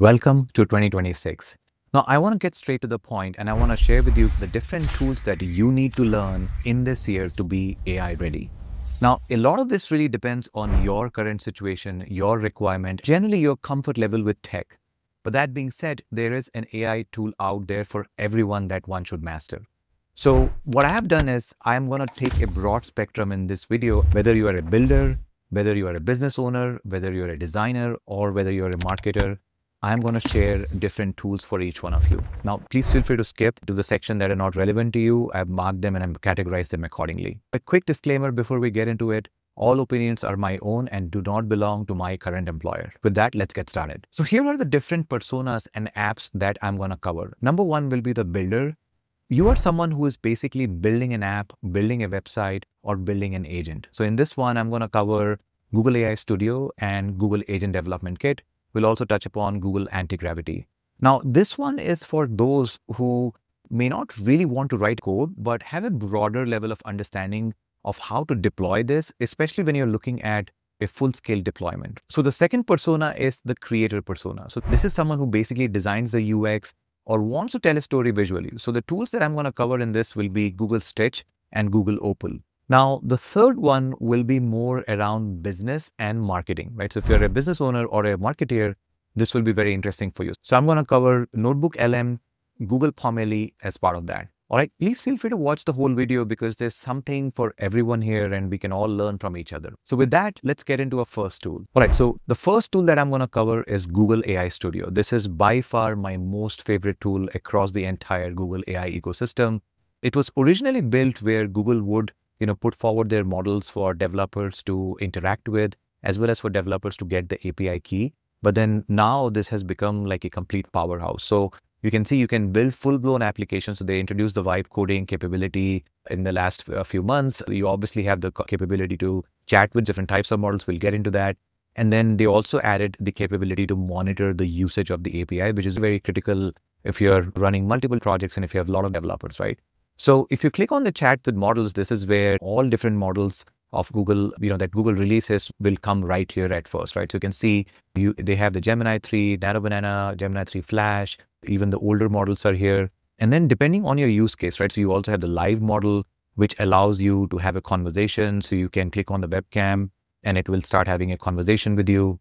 Welcome to 2026. Now I want to get straight to the point and I want to share with you the different tools that you need to learn in this year to be AI ready. Now, a lot of this really depends on your current situation, your requirement, generally your comfort level with tech. But that being said, there is an AI tool out there for everyone that one should master. So what I have done is I'm going to take a broad spectrum in this video, whether you are a builder, whether you are a business owner, whether you're a designer, or whether you're a marketer. I'm going to share different tools for each one of you. Now, please feel free to skip to the section that are not relevant to you. I've marked them and I've categorized them accordingly. A quick disclaimer before we get into it. All opinions are my own and do not belong to my current employer. With that, let's get started. So here are the different personas and apps that I'm going to cover. Number one will be the builder. You are someone who is basically building an app, building a website, or building an agent. So in this one, I'm going to cover Google AI Studio and Google Agent Development Kit. We'll also touch upon Google Anti-Gravity. Now, this one is for those who may not really want to write code, but have a broader level of understanding of how to deploy this, especially when you're looking at a full-scale deployment. So the second persona is the creator persona. So this is someone who basically designs the UX or wants to tell a story visually. So the tools that I'm going to cover in this will be Google Stitch and Google Opal. Now, the third one will be more around business and marketing, right? So if you're a business owner or a marketer, this will be very interesting for you. So I'm going to cover Notebook LM, Google Pomelli as part of that. All right, please feel free to watch the whole video because there's something for everyone here and we can all learn from each other. So with that, let's get into our first tool. All right, so the first tool that I'm going to cover is Google AI Studio. This is by far my most favorite tool across the entire Google AI ecosystem. It was originally built where Google would, put forward their models for developers to interact with, as well as for developers to get the API key. But then now this has become like a complete powerhouse. So you can see you can build full-blown applications. So they introduced the Vibe Coding capability in the last few months. You obviously have the capability to chat with different types of models. We'll get into that. And then they also added the capability to monitor the usage of the API, which is very critical if you're running multiple projects and if you have a lot of developers, right? So if you click on the chat with models, this is where all different models of Google, that Google releases will come right here at first, right? So you can see they have the Gemini 3, Nano Banana, Gemini 3 Flash, even the older models are here. And then depending on your use case, right? So you also have the live model, which allows you to have a conversation. So you can click on the webcam and it will start having a conversation with you.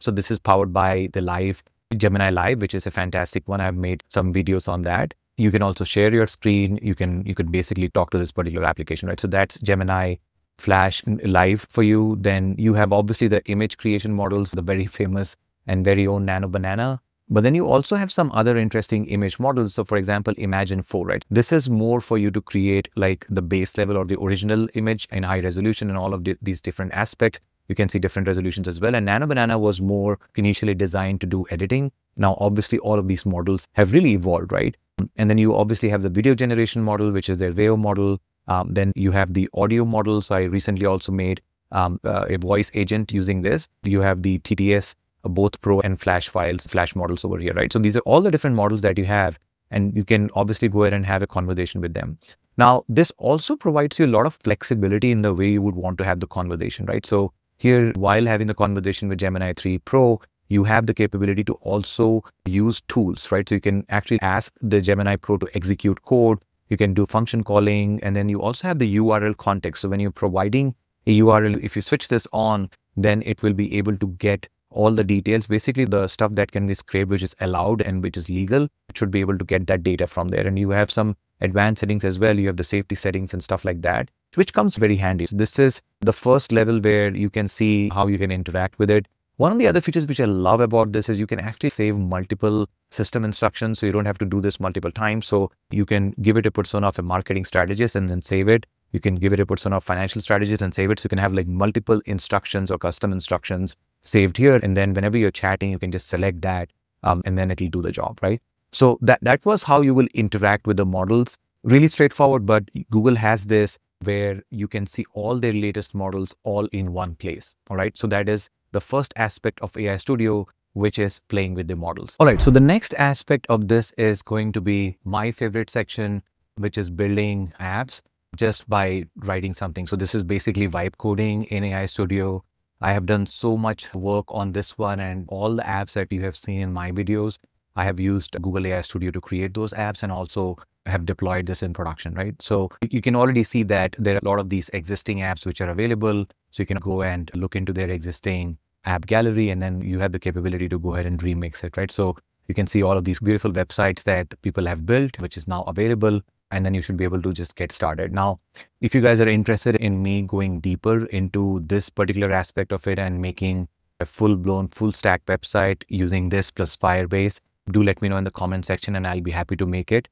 So this is powered by the live Gemini Live, which is a fantastic one. I've made some videos on that. You can also share your screen. You can basically talk to this particular application, right? So that's Gemini Flash Live for you. Then you have obviously the image creation models, the very famous and very own Nano Banana. But then you also have some other interesting image models. So for example, Imagine 4, right? This is more for you to create like the base level or the original image in high resolution and all of these different aspects. You can see different resolutions as well. And Nano Banana was more initially designed to do editing. Now, obviously, all of these models have really evolved, right? And then you obviously have the video generation model, which is their Veo model. Then you have the audio model. So I recently also made a voice agent using this. You have the TTS, both Pro and Flash files, Flash models over here, right? So these are all the different models that you have. And you can obviously go ahead and have a conversation with them. Now, this also provides you a lot of flexibility in the way you would want to have the conversation, right? So here, while having the conversation with Gemini 3 Pro, you have the capability to also use tools, right? So you can actually ask the Gemini Pro to execute code. You can do function calling, and then you also have the URL context. So when you're providing a URL, if you switch this on, then it will be able to get all the details, basically the stuff that can be scraped, which is allowed and which is legal. It should be able to get that data from there. And you have some advanced settings as well. You have the safety settings and stuff like that, which comes very handy. So this is the first level where you can see how you can interact with it. One of the other features which I love about this is you can actually save multiple system instructions. So you don't have to do this multiple times. So you can give it a persona of a marketing strategist and then save it. You can give it a persona of financial strategist and save it. So you can have like multiple instructions or custom instructions saved here. And then whenever you're chatting, you can just select that and then it'll do the job, right? So that was how you will interact with the models. Really straightforward, but Google has this where you can see all their latest models all in one place. All right. So that is the first aspect of AI Studio, which is playing with the models. All right. So the next aspect of this is going to be my favorite section, which is building apps just by writing something. So this is basically Vibe Coding in AI Studio. I have done so much work on this one, and all the apps that you have seen in my videos, I have used Google AI Studio to create those apps and also have deployed this in production, right? So you can already see that there are a lot of these existing apps which are available. So you can go and look into their existing app gallery, and then you have the capability to go ahead and remix it, right? So you can see all of these beautiful websites that people have built, which is now available, and then you should be able to just get started. Now, if you guys are interested in me going deeper into this particular aspect of it and making a full-blown, full-stack website using this plus Firebase, do let me know in the comment section and I'll be happy to make it.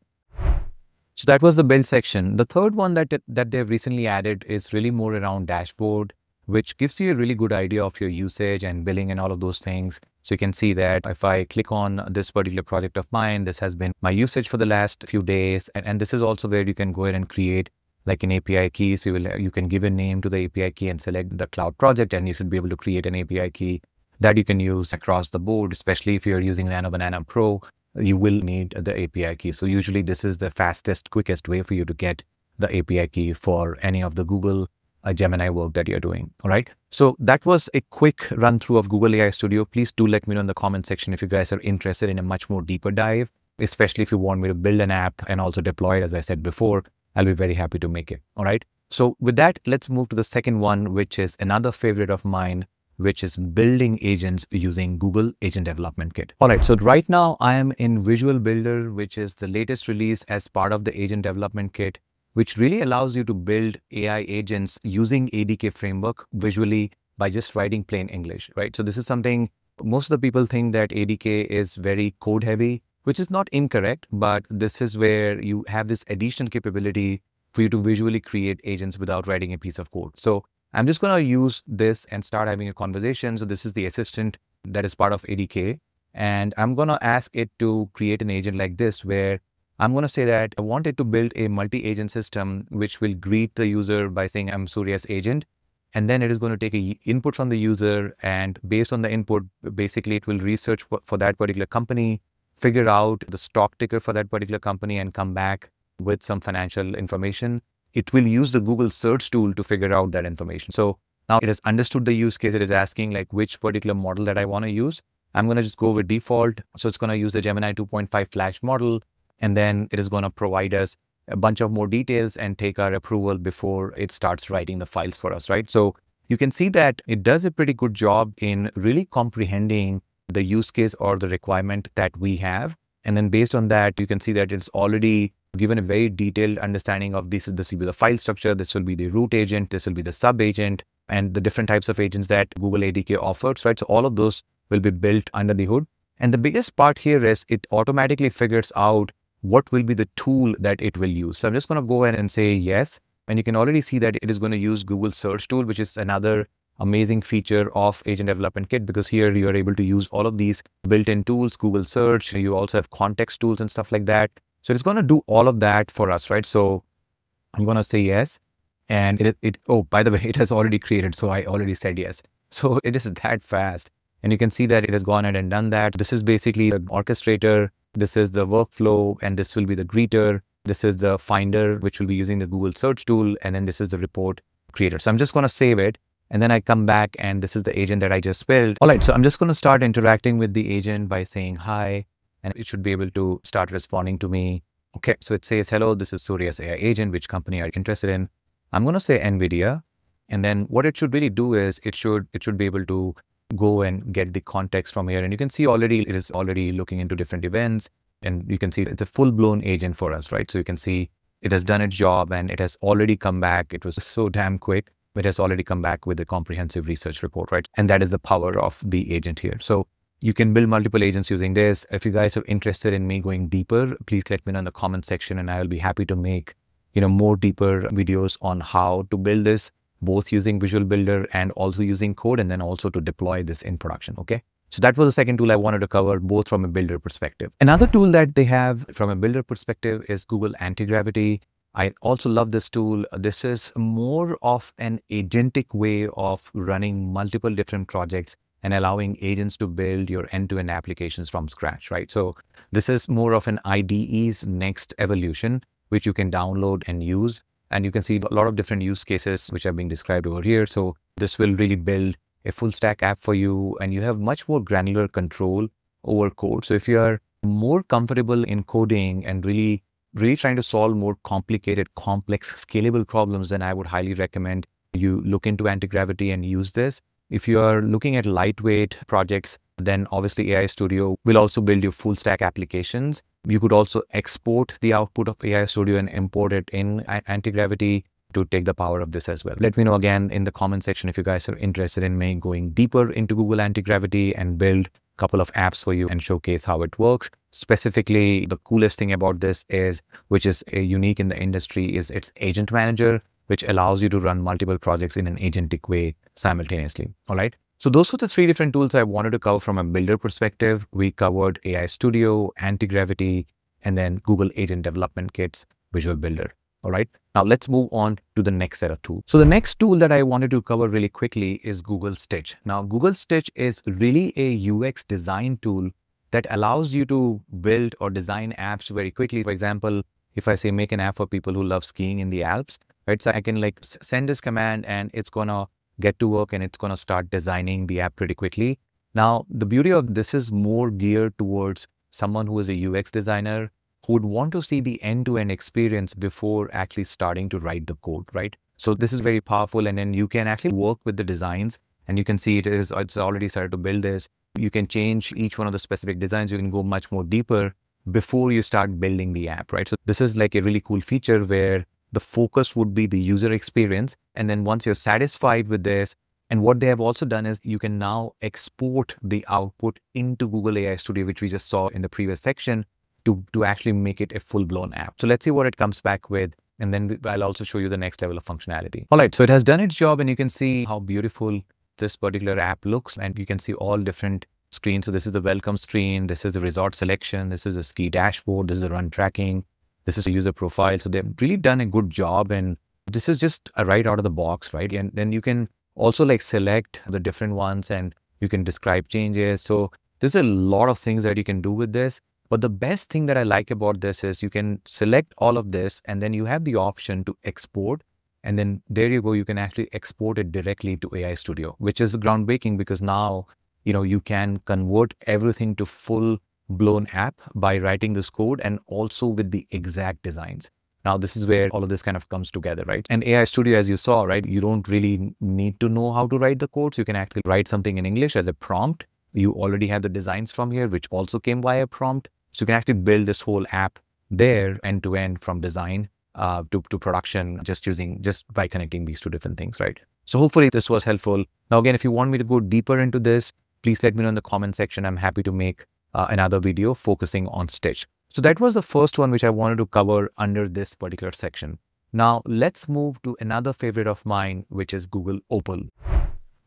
So that was the build section. The third one that they've recently added is really more around dashboard, which gives you a really good idea of your usage and billing and all of those things. So you can see that if I click on this particular project of mine, this has been my usage for the last few days. And this is also where you can go ahead and create like an API key. So you can give a name to the API key and select the cloud project, and you should be able to create an API key that you can use across the board, especially if you're using Nano Banana Pro, you will need the API key. So usually this is the fastest, quickest way for you to get the API key for any of the Google Gemini work that you're doing. All right. So that was a quick run through of Google AI Studio. Please do let me know in the comment section if you guys are interested in a much more deeper dive, especially if you want me to build an app and also deploy it. As I said before, I'll be very happy to make it. All right. So with that, let's move to the second one, which is another favorite of mine, which is building agents using Google Agent Development Kit. All right, so right now I am in Visual Builder, which is the latest release as part of the Agent Development Kit, which really allows you to build AI agents using ADK framework visually by just writing plain English, right? So this is something most of the people think that ADK is very code heavy, which is not incorrect, but this is where you have this additional capability for you to visually create agents without writing a piece of code. So I'm just going to use this and start having a conversation. So this is the assistant that is part of ADK, and I'm going to ask it to create an agent like this, where I'm going to say that I want it to build a multi-agent system, which will greet the user by saying, I'm Surya's agent. And then it is going to take a input from the user, and based on the input, basically it will research for that particular company, figure out the stock ticker for that particular company, and come back with some financial information. It will use the Google search tool to figure out that information. So now it has understood the use case. It is asking like which particular model that I want to use. I'm going to just go with default. So it's going to use the Gemini 2.5 Flash model, and then it is going to provide us a bunch of more details and take our approval before it starts writing the files for us, right? So you can see that it does a pretty good job in really comprehending the use case or the requirement that we have. And then based on that, you can see that it's already given a very detailed understanding of this will be the file structure, this will be the root agent, this will be the sub agent, and the different types of agents that Google ADK offers, right? So all of those will be built under the hood. And the biggest part here is it automatically figures out what will be the tool that it will use. So I'm just going to go in and say yes. And you can already see that it is going to use Google search tool, which is another amazing feature of Agent Development Kit, because here you are able to use all of these built-in tools, Google search, you also have context tools and stuff like that. So it's going to do all of that for us, right? So I'm going to say yes. And oh, by the way, it has already created. So I already said yes. So it is that fast. And you can see that it has gone ahead and done that. This is basically the orchestrator. This is the workflow, and this will be the greeter. This is the finder, which will be using the Google search tool. And then this is the report creator. So I'm just going to save it. And then I come back, and this is the agent that I just built. All right. So I'm just going to start interacting with the agent by saying hi. And it should be able to start responding to me. Okay, so it says, hello, this is Surya's AI agent, which company are you interested in? I'm going to say NVIDIA. And then what it should really do is it should be able to go and get the context from here. And you can see already, it is already looking into different events, and you can see it's a full-blown agent for us, right? So you can see it has done its job, and it has already come back. It was so damn quick, but it has already come back with a comprehensive research report, right? And that is the power of the agent here. So you can build multiple agents using this. If you guys are interested in me going deeper, please let me know in the comment section, and I will be happy to make, you know, more deeper videos on how to build this, both using Visual Builder and also using code, and then also to deploy this in production. Okay. So that was the second tool I wanted to cover, both from a builder perspective. Another tool that they have from a builder perspective is Google Anti-Gravity. I also love this tool. This is more of an agentic way of running multiple different projects and allowing agents to build your end-to-end applications from scratch, right? So this is more of an IDE's next evolution, which you can download and use. And you can see a lot of different use cases which are being described over here. So this will really build a full stack app for you, and you have much more granular control over code. So if you are more comfortable in coding and really trying to solve more complicated, complex, scalable problems, then I would highly recommend you look into Anti-Gravity and use this. If you are looking at lightweight projects, then obviously AI Studio will also build your full stack applications. You could also export the output of AI Studio and import it in Anti-Gravity to take the power of this as well. Let me know again in the comment section if you guys are interested in me going deeper into Google Anti-Gravity and build a couple of apps for you and showcase how it works. Specifically, the coolest thing about this is, which is unique in the industry, is its agent manager, which allows you to run multiple projects in an agentic way simultaneously. All right. So those were the three different tools I wanted to cover from a builder perspective. We covered AI Studio, Anti-Gravity, and then Google Agent Development Kits, Visual Builder. All right. Now let's move on to the next set of tools. So the next tool that I wanted to cover really quickly is Google Stitch. Now, Google Stitch is really a UX design tool that allows you to build or design apps very quickly. For example, if I say make an app for people who love skiing in the Alps, right? So I can like send this command and it's going to get to work and it's going to start designing the app pretty quickly. Now, the beauty of this is more geared towards someone who is a UX designer who would want to see the end-to-end experience before actually starting to write the code, right? So this is very powerful, and then you can actually work with the designs, and you can see it's already started to build this. You can change each one of the specific designs. You can go much more deeper before you start building the app, right? So this is like a really cool feature where the focus would be the user experience. And then once you're satisfied with this, and what they have also done is you can now export the output into Google AI Studio, which we just saw in the previous section, to actually make it a full-blown app. So let's see what it comes back with, and then I'll also show you the next level of functionality. All right, so it has done its job, and you can see how beautiful this particular app looks, and you can see all different screens. So this is the welcome screen, this is the resort selection, this is the ski dashboard, this is the run tracking, this is the user profile. So they've really done a good job, and this is just a right out of the box, right? And then you can also like select the different ones and you can describe changes. So there's a lot of things that you can do with this. But the best thing that I like about this is you can select all of this and then you have the option to export. And then there you go, you can actually export it directly to AI Studio, which is groundbreaking because now, you know, you can convert everything to full blown app by writing this code and also with the exact designs. Now, this is where all of this kind of comes together, right? And AI Studio, as you saw, right, you don't really need to know how to write the codes. You can actually write something in English as a prompt. You already have the designs from here, which also came via prompt. So you can actually build this whole app there end to end from design to production, just by connecting these two different things, right? So hopefully this was helpful. Now, again, if you want me to go deeper into this, please let me know in the comment section. I'm happy to make another video focusing on Stitch. So that was the first one, which I wanted to cover under this particular section. Now let's move to another favorite of mine, which is Google Opal.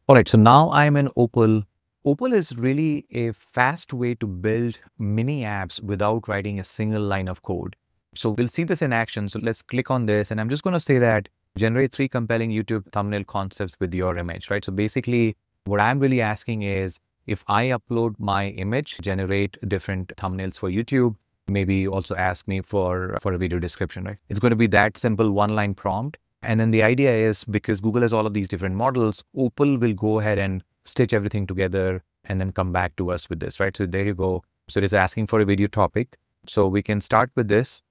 All right. So now I'm in Opal. Opal is really a fast way to build mini apps without writing a single line of code. So we'll see this in action. So let's click on this. And I'm just going to say that generate 3 compelling YouTube thumbnail concepts with your image, right? So basically what I'm really asking is if I upload my image, generate different thumbnails for YouTube, maybe also ask me for a video description, right? It's going to be that simple one-line prompt. And then the idea is because Google has all of these different models, Opal will go ahead and stitch everything together and then come back to us with this, right? So there you go. So it is asking for a video topic. So we can start with this.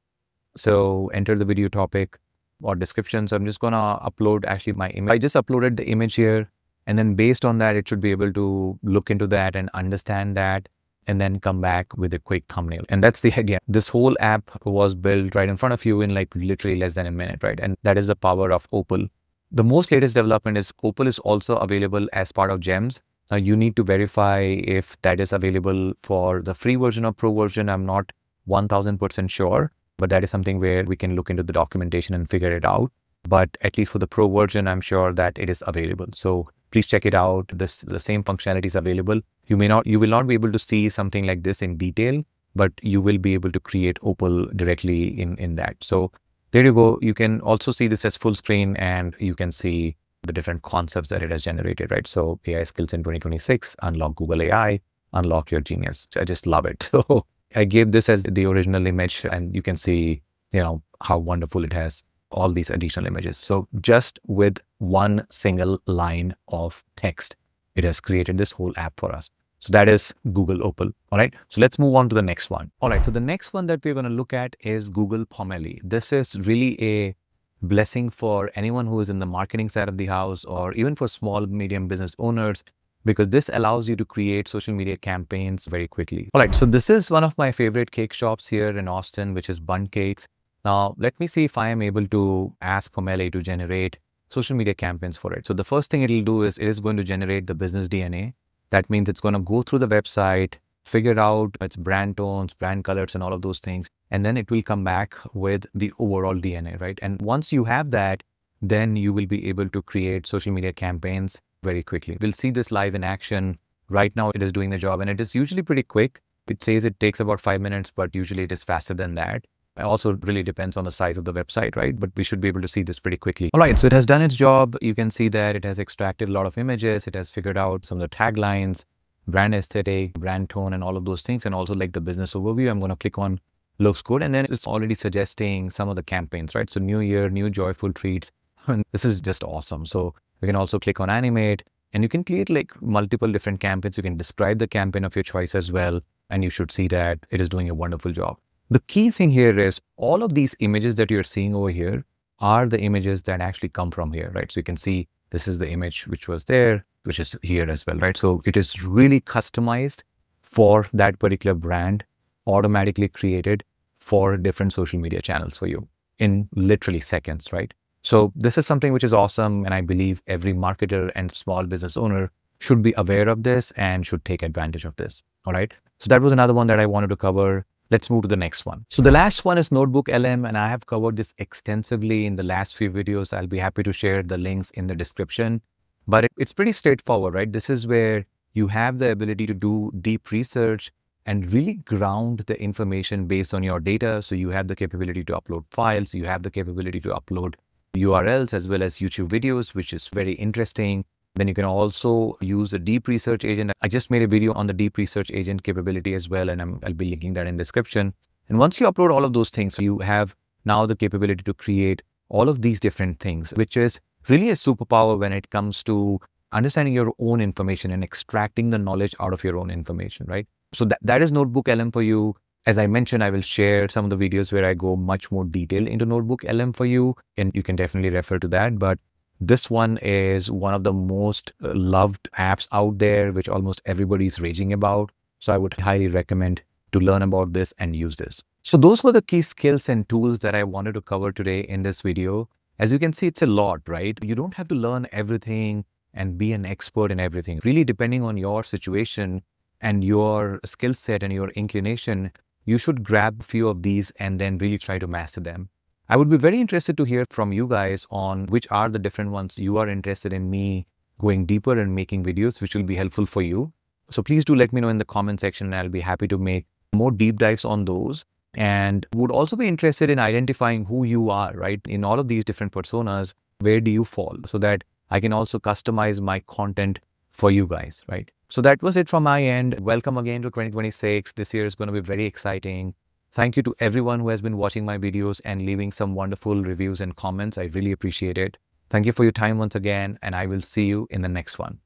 So enter the video topic or description. So I'm just going to upload actually my image. I just uploaded the image here. And then based on that, it should be able to look into that and understand that and then come back with a quick thumbnail. And that's the idea. This whole app was built right in front of you in like literally less than a minute, right? And that is the power of Opal. The most latest development is Opal is also available as part of Gems. Now you need to verify if that is available for the free version or pro version. I'm not 1000% sure, but that is something where we can look into the documentation and figure it out. But at least for the pro version, I'm sure that it is available. So please check it out. The same functionality is available. You will not be able to see something like this in detail, but you will be able to create Opal directly in that. So there you go. You can also see this as full screen and you can see the different concepts that it has generated, right? So AI skills in 2026, unlock Google AI, unlock your genius. I just love it. So I gave this as the original image and you can see, you know, how wonderful it has all these additional images. So just with one single line of text. it has created this whole app for us. So that is Google Opal. All right. So let's move on to the next one. All right. So the next one that we're going to look at is Google Pomelli. This is really a blessing for anyone who is in the marketing side of the house, or even for small, medium business owners, because this allows you to create social media campaigns very quickly. All right. So this is one of my favorite cake shops here in Austin, which is Bun Cakes. Now, let me see if I am able to ask Pomelli to generate social media campaigns for it. So the first thing it'll do is it is going to generate the business DNA. That means it's going to go through the website, figure out its brand tones, brand colors, and all of those things. And then it will come back with the overall DNA, right? And once you have that, then you will be able to create social media campaigns very quickly. We'll see this live in action. Right now it is doing the job, and it is usually pretty quick. It says it takes about 5 minutes, but usually it is faster than that. It also really depends on the size of the website, right? But we should be able to see this pretty quickly. All right, so it has done its job. You can see that it has extracted a lot of images. It has figured out some of the taglines, brand aesthetic, brand tone, and all of those things. And also like the business overview, I'm going to click on looks good. And then it's already suggesting some of the campaigns, right? So new year, new joyful treats. And this is just awesome. So we can also click on animate, and you can create like multiple different campaigns. You can describe the campaign of your choice as well. And you should see that it is doing a wonderful job. The key thing here is all of these images that you're seeing over here are the images that actually come from here, right? So you can see this is the image which was there, which is here as well, right? So it is really customized for that particular brand, automatically created for different social media channels for you in literally seconds, right? So this is something which is awesome. And I believe every marketer and small business owner should be aware of this and should take advantage of this. All right. So that was another one that I wanted to cover. Let's move to the next one. So the last one is Notebook LM, and I have covered this extensively in the last few videos. I'll be happy to share the links in the description, but it's pretty straightforward, right? This is where you have the ability to do deep research and really ground the information based on your data. So you have the capability to upload files. You have the capability to upload URLs as well as YouTube videos, which is very interesting. Then you can also use a deep research agent. I just made a video on the deep research agent capability as well, and I'll be linking that in the description. And once you upload all of those things, you have now the capability to create all of these different things, which is really a superpower when it comes to understanding your own information and extracting the knowledge out of your own information, right? So that is Notebook LM for you. As I mentioned, I will share some of the videos where I go much more detail into Notebook LM for you, and you can definitely refer to that. But this one is one of the most loved apps out there, which almost everybody is raging about. So I would highly recommend to learn about this and use this. So those were the key skills and tools that I wanted to cover today in this video. As you can see, it's a lot, right? You don't have to learn everything and be an expert in everything. Really, depending on your situation and your skill set and your inclination, you should grab a few of these and then really try to master them. I would be very interested to hear from you guys on which are the different ones you are interested in me going deeper and making videos, which will be helpful for you. So please do let me know in the comment section, and I'll be happy to make more deep dives on those, and would also be interested in identifying who you are, right? In all of these different personas, where do you fall, so that I can also customize my content for you guys, right? So that was it from my end. Welcome again to 2026. This year is going to be very exciting. Thank you to everyone who has been watching my videos and leaving some wonderful reviews and comments. I really appreciate it. Thank you for your time once again, and I will see you in the next one.